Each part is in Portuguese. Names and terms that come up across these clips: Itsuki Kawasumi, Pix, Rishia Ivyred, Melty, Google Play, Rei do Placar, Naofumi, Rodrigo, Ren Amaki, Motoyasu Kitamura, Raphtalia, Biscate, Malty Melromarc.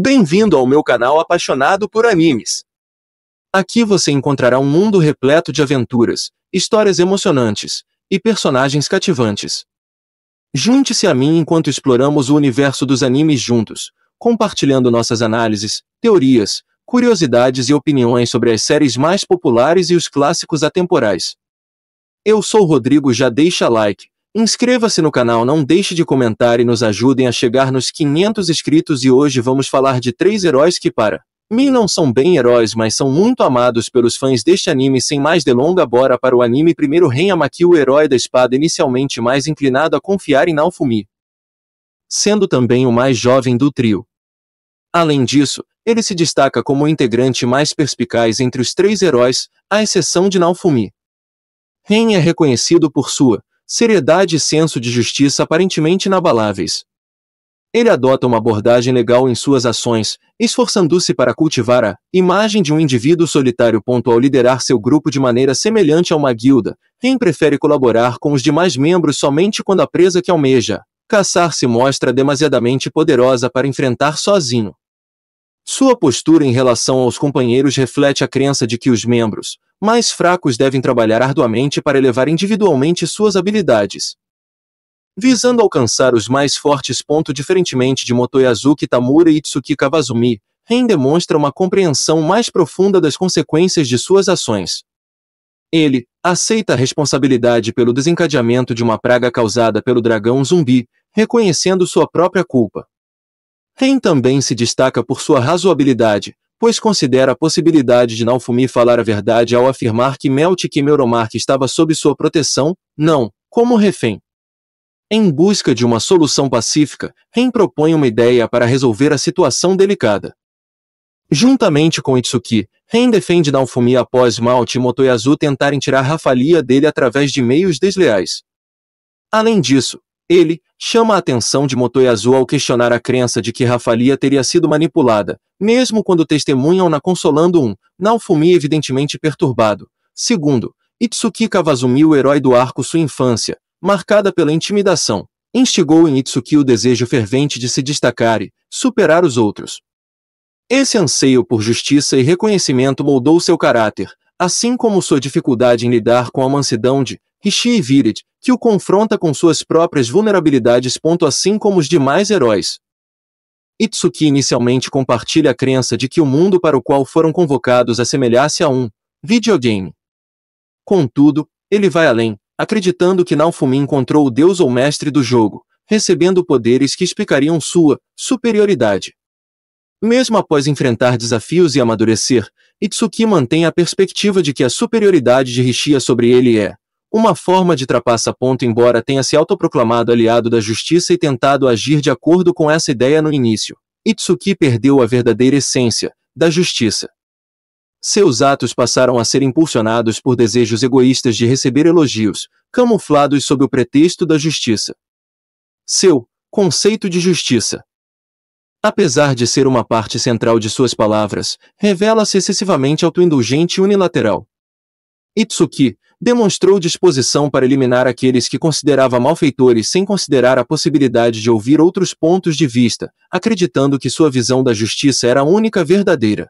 Bem-vindo ao meu canal apaixonado por animes. Aqui você encontrará um mundo repleto de aventuras, histórias emocionantes e personagens cativantes. Junte-se a mim enquanto exploramos o universo dos animes juntos, compartilhando nossas análises, teorias, curiosidades e opiniões sobre as séries mais populares e os clássicos atemporais. Eu sou Rodrigo, já deixa like, inscreva-se no canal, não deixe de comentar e nos ajudem a chegar nos 500 inscritos e hoje vamos falar de 3 heróis que para mim não são bem heróis, mas são muito amados pelos fãs deste anime. Sem mais delonga, bora para o anime. Primeiro, Ren Amaki, o herói da espada, inicialmente mais inclinado a confiar em Naofumi, sendo também o mais jovem do trio. Além disso, ele se destaca como o integrante mais perspicaz entre os 3 heróis, à exceção de Naofumi. Ren é reconhecido por sua seriedade e senso de justiça aparentemente inabaláveis. Ele adota uma abordagem legal em suas ações, esforçando-se para cultivar a imagem de um indivíduo solitário. Ao liderar seu grupo de maneira semelhante a uma guilda, Ren prefere colaborar com os demais membros somente quando a presa que almeja caçar se mostra demasiadamente poderosa para enfrentar sozinho. Sua postura em relação aos companheiros reflete a crença de que os membros mais fracos devem trabalhar arduamente para elevar individualmente suas habilidades, visando alcançar os mais fortes. Diferentemente de Motoyasu Kitamura e Itsuki Kawasumi, Ren demonstra uma compreensão mais profunda das consequências de suas ações. Ele aceita a responsabilidade pelo desencadeamento de uma praga causada pelo dragão zumbi, reconhecendo sua própria culpa. Ren também se destaca por sua razoabilidade, pois considera a possibilidade de Naofumi falar a verdade ao afirmar que Melty Melromarc estava sob sua proteção, não como refém. Em busca de uma solução pacífica, Ren propõe uma ideia para resolver a situação delicada. Juntamente com Itsuki, Ren defende Naofumi após Malty e Motoyasu tentarem tirar Raphtalia dele através de meios desleais. Além disso, ele chama a atenção de Motoyasu ao questionar a crença de que Raphtalia teria sido manipulada, mesmo quando testemunham-na consolando Naofumi evidentemente perturbado. Segundo, Itsuki Kawasumi, o herói do arco, sua infância marcada pela intimidação instigou em Itsuki o desejo fervente de se destacar e superar os outros. Esse anseio por justiça e reconhecimento moldou seu caráter, assim como sua dificuldade em lidar com a mansidão de Rishia Ivyred, que o confronta com suas próprias vulnerabilidades. Assim como os demais heróis, Itsuki inicialmente compartilha a crença de que o mundo para o qual foram convocados assemelhasse a um videogame. Contudo, ele vai além, acreditando que Naofumi encontrou o deus ou mestre do jogo, recebendo poderes que explicariam sua superioridade. Mesmo após enfrentar desafios e amadurecer, Itsuki mantém a perspectiva de que a superioridade de Rishia sobre ele é uma forma de trapaça. Embora tenha se autoproclamado aliado da justiça e tentado agir de acordo com essa ideia no início, Itsuki perdeu a verdadeira essência da justiça. Seus atos passaram a ser impulsionados por desejos egoístas de receber elogios, camuflados sob o pretexto da justiça. Seu conceito de justiça, apesar de ser uma parte central de suas palavras, revela-se excessivamente autoindulgente e unilateral. Itsuki demonstrou disposição para eliminar aqueles que considerava malfeitores sem considerar a possibilidade de ouvir outros pontos de vista, acreditando que sua visão da justiça era a única verdadeira.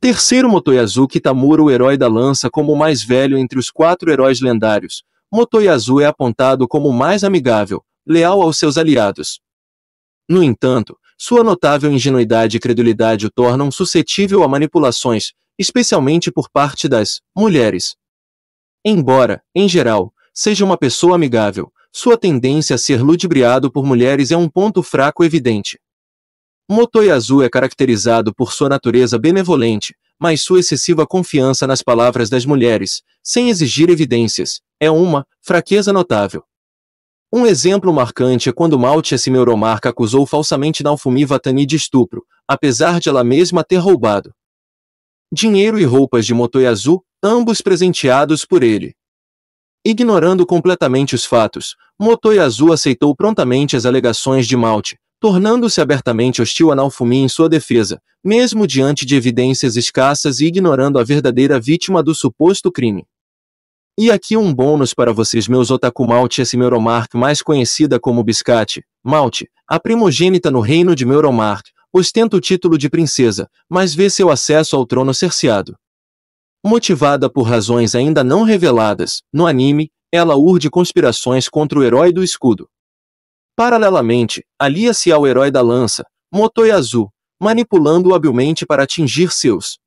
Terceiro, Motoyasu Kitamura, o herói da lança. Como o mais velho entre os 4 heróis lendários, Motoyasu é apontado como o mais amigável, leal aos seus aliados. No entanto, sua notável ingenuidade e credulidade o tornam suscetível a manipulações, especialmente por parte das mulheres. Embora, em geral, seja uma pessoa amigável, sua tendência a ser ludibriado por mulheres é um ponto fraco evidente. Motoyasu é caracterizado por sua natureza benevolente, mas sua excessiva confiança nas palavras das mulheres, sem exigir evidências, é uma fraqueza notável. Um exemplo marcante é quando Malty Melromarc acusou falsamente Naofumi Watani de estupro, apesar de ela mesma ter roubado dinheiro e roupas de Motoyasu, ambos presenteados por ele. Ignorando completamente os fatos, Motoyasu aceitou prontamente as alegações de Malty, tornando-se abertamente hostil a Naofumi em sua defesa, mesmo diante de evidências escassas e ignorando a verdadeira vítima do suposto crime. E aqui um bônus para vocês, meus otaku. Malty Melromarc, mais conhecida como Biscate, Malty, a primogênita no reino de Melromarc, ostenta o título de princesa, mas vê seu acesso ao trono cerceado. Motivada por razões ainda não reveladas, no anime, ela urde conspirações contra o herói do escudo. Paralelamente, alia-se ao herói da lança, Motoyasu, manipulando-o habilmente para atingir seus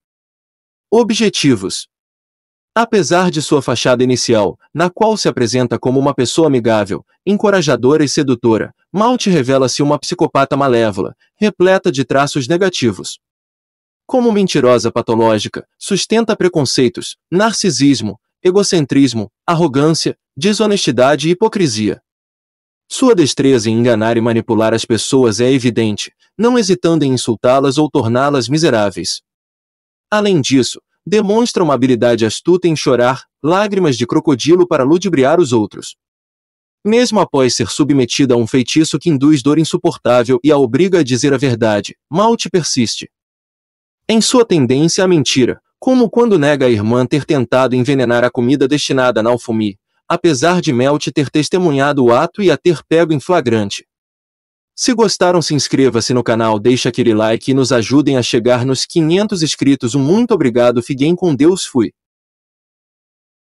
objetivos. Apesar de sua fachada inicial, na qual se apresenta como uma pessoa amigável, encorajadora e sedutora, Malty revela-se uma psicopata malévola, repleta de traços negativos. Como mentirosa patológica, sustenta preconceitos, narcisismo, egocentrismo, arrogância, desonestidade e hipocrisia. Sua destreza em enganar e manipular as pessoas é evidente, não hesitando em insultá-las ou torná-las miseráveis. Além disso, demonstra uma habilidade astuta em chorar lágrimas de crocodilo para ludibriar os outros. Mesmo após ser submetida a um feitiço que induz dor insuportável e a obriga a dizer a verdade, Malty persiste em sua tendência à mentira, como quando nega a irmã ter tentado envenenar a comida destinada a Naofumi, apesar de Melty ter testemunhado o ato e a ter pego em flagrante. Se gostaram, se inscreva-se no canal, deixa aquele like e nos ajudem a chegar nos 500 inscritos. Um muito obrigado, fiquem com Deus, fui!